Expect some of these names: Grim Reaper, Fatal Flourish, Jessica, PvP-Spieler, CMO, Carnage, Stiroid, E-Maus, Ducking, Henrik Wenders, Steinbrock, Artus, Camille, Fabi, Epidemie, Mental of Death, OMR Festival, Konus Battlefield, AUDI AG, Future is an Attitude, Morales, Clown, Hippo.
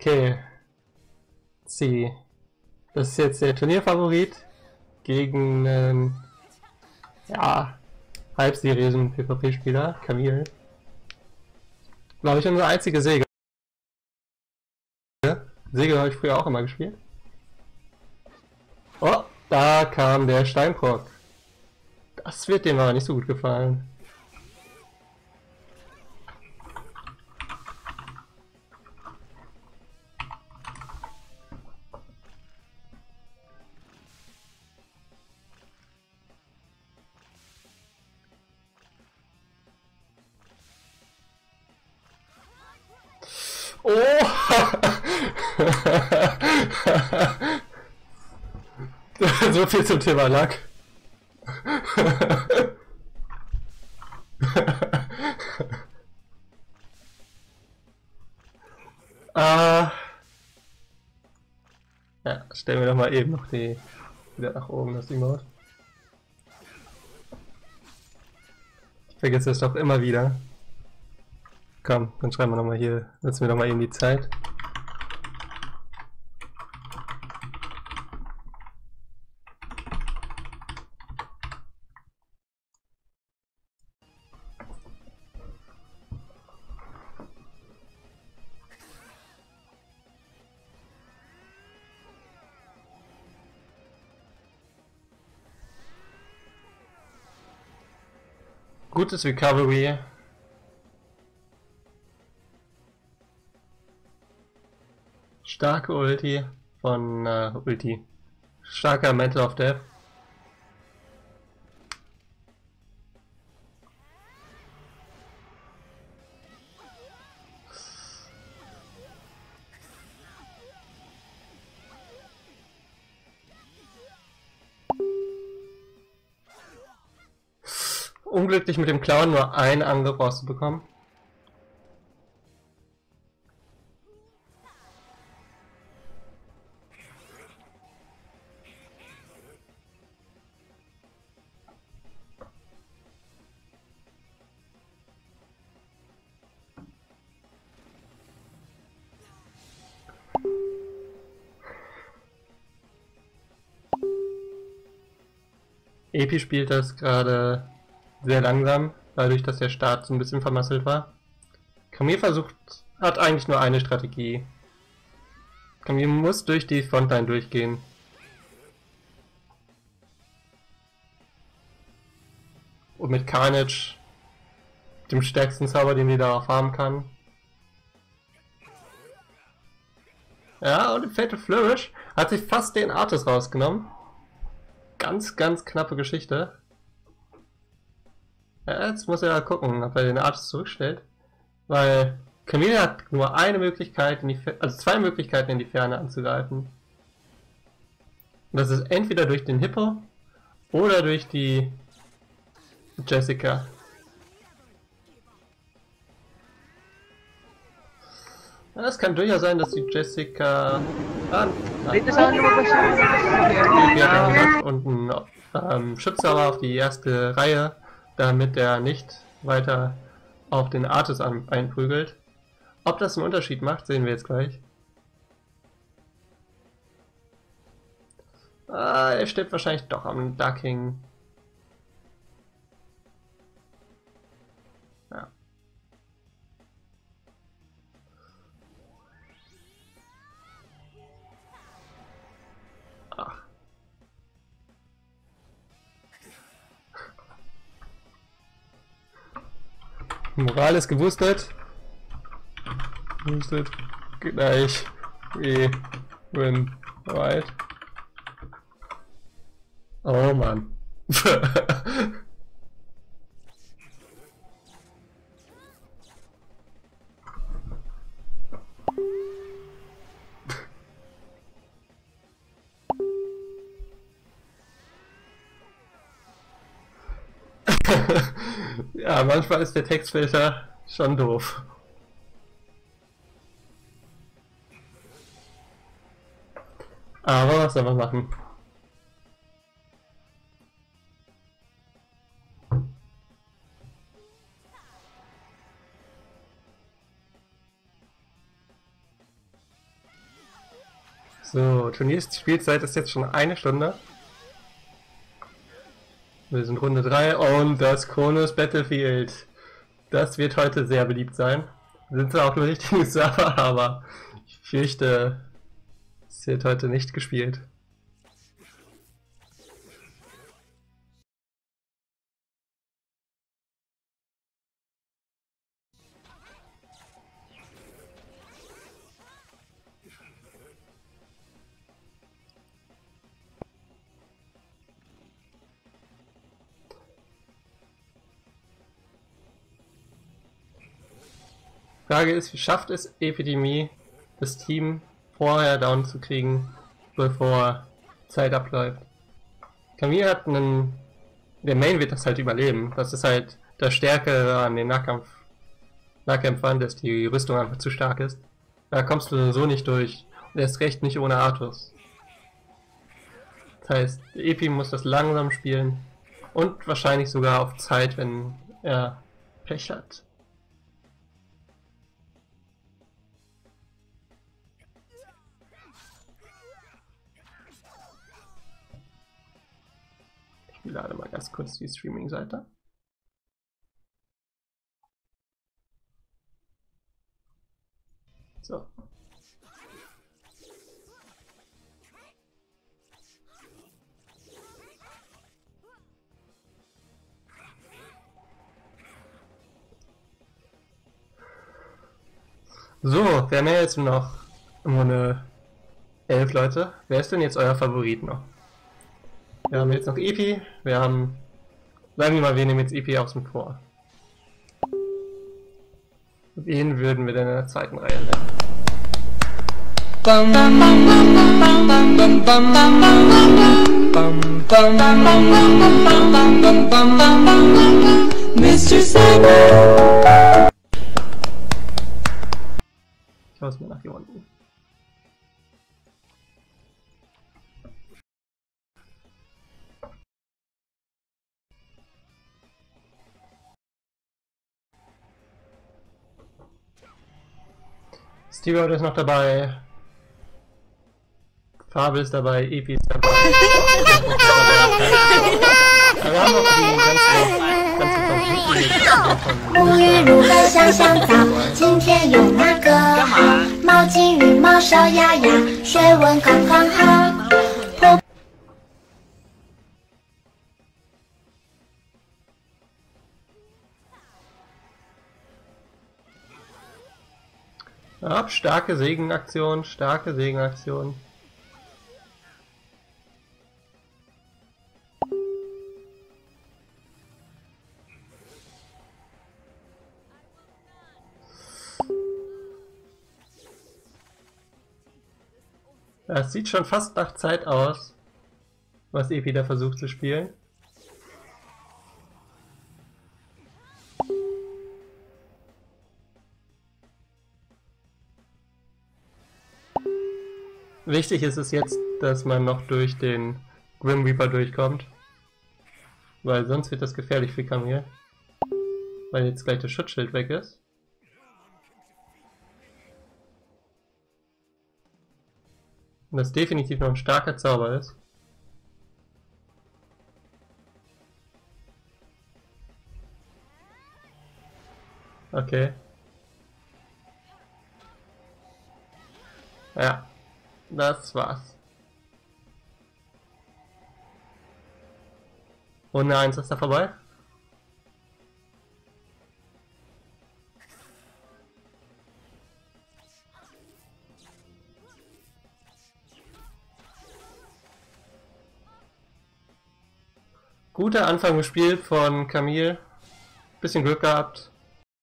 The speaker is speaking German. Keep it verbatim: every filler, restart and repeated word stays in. Okay. Sie. Das ist jetzt der Turnierfavorit gegen einen ähm, ja, halb seriösen PvP-Spieler, Camille. Glaube ich, unsere einzige Säge. Säge habe ich früher auch immer gespielt. Oh, da kam der Steinbrock. Das wird dem aber nicht so gut gefallen. Oh! So viel zum Thema Lack. Ah. Ja, stellen wir doch mal eben noch die wieder nach oben, das E-Maus. Ich vergesse das doch immer wieder. Komm, dann schreiben wir nochmal hier, nutzen wir nochmal eben die Zeit. Gutes Recovery. Starke Ulti von äh, Ulti. Starker Mental of Death. Unglücklich mit dem Clown nur einen Angriff rauszubekommen. Epi spielt das gerade sehr langsam, dadurch, dass der Start so ein bisschen vermasselt war. Camille versucht, hat eigentlich nur eine Strategie. Camille muss durch die Frontline durchgehen. Und mit Carnage, dem stärksten Zauber, den die darauf haben kann. Ja, und im Fatal Flourish hat sich fast den Artus rausgenommen. Ganz, ganz knappe Geschichte. Ja, jetzt muss er gucken, ob er den Artus zurückstellt. Weil Camille hat nur eine Möglichkeit, in die Fer also zwei Möglichkeiten in die Ferne anzugreifen. Und das ist entweder durch den Hippo oder durch die Jessica. Ja, das kann durchaus sein, dass die Jessica... Ah, nein. Ja, und einen ähm, Schutzzauber auf die erste Reihe, damit er nicht weiter auf den Artus einprügelt. Ob das einen Unterschied macht, sehen wir jetzt gleich. Ah, er stirbt wahrscheinlich doch am Ducking. Morales gewusstet. Gewusstet. Gleich. We win. Right. Oh Mann. Ja, manchmal ist der Textfilter schon doof. Aber was soll man machen? So, Turnierspielzeit ist jetzt schon eine Stunde. Wir sind Runde drei und das Konus Battlefield. Das wird heute sehr beliebt sein. Wir sind zwar auch nur richtige Server, aber ich fürchte, es wird heute nicht gespielt. Die Frage ist, wie schafft es Epidemie, das Team vorher down zu kriegen, bevor Zeit abläuft? Camille hat einen... Der Main wird das halt überleben. Das ist halt das Stärke an den Nahkampf... Nahkämpfern, dass die Rüstung einfach zu stark ist. Da kommst du so nicht durch. Und erst recht nicht ohne Artus. Das heißt, Epi muss das langsam spielen. Und wahrscheinlich sogar auf Zeit, wenn er Pech hat. Ich lade mal ganz kurz die Streaming-Seite. So. So, wir haben ja jetzt noch nur eine elf Leute. Wer ist denn jetzt euer Favorit noch? Wir haben jetzt noch Epi, wir haben, sagen wir mal, wir nehmen jetzt Epi außen vor. Wen würden wir denn in der zweiten Reihe nennen? Ich hau's mir nach hier unten. Stiroid ist noch dabei. Fabi ist dabei, Epi ist dabei. Wir haben noch die ganze ganze Ab, starke Segenaktion, starke Segenaktion. Das sieht schon fast nach Zeit aus, was Epi da versucht zu spielen. Wichtig ist es jetzt, dass man noch durch den Grim Reaper durchkommt, weil sonst wird das gefährlich für Camille, weil jetzt gleich das Schutzschild weg ist. Und das definitiv noch ein starker Zauber ist. Okay. Ja. Das war's. Runde eins ist da vorbei. Guter Anfang gespielt von Camille. Bisschen Glück gehabt.